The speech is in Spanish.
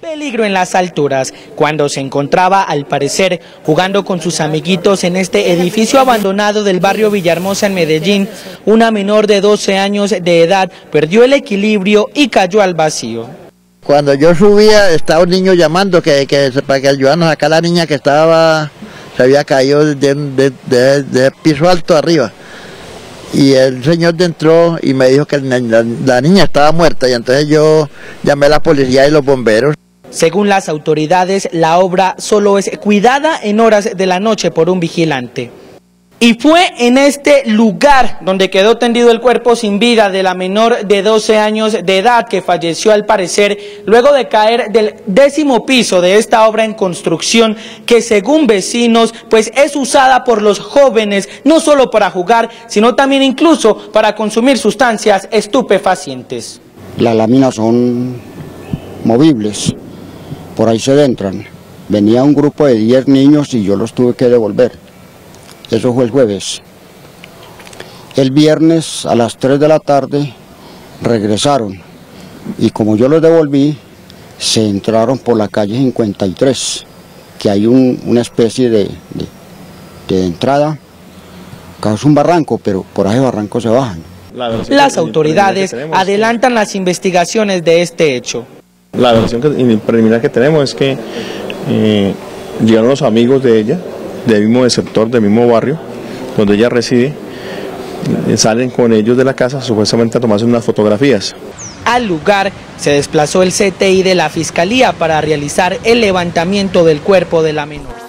Peligro en las alturas, cuando se encontraba, al parecer, jugando con sus amiguitos en este edificio abandonado del barrio Villahermosa en Medellín, una menor de 12 años de edad perdió el equilibrio y cayó al vacío. Cuando yo subía, estaba un niño llamando para que ayudaran a sacar a la niña que estaba, se había caído de piso alto arriba. Y el señor entró y me dijo que la niña estaba muerta, y entonces yo llamé a la policía y los bomberos. Según las autoridades, la obra solo es cuidada en horas de la noche por un vigilante. Y fue en este lugar donde quedó tendido el cuerpo sin vida de la menor de 12 años de edad que falleció al parecer luego de caer del 10º piso de esta obra en construcción que, según vecinos, pues es usada por los jóvenes no solo para jugar, sino también incluso para consumir sustancias estupefacientes. Las láminas son movibles, por ahí se adentran. Venía un grupo de 10 niños y yo los tuve que devolver. Eso fue el jueves. El viernes a las 3 de la tarde regresaron y como yo los devolví, se entraron por la calle 53, que hay una especie de entrada, casi un barranco, pero por ese barranco se bajan. Las autoridades adelantan las investigaciones de este hecho. La versión preliminar que tenemos es que llegaron los amigos de ella, del mismo sector, del mismo barrio donde ella reside, salen con ellos de la casa supuestamente a tomarse unas fotografías. Al lugar se desplazó el CTI de la Fiscalía para realizar el levantamiento del cuerpo de la menor.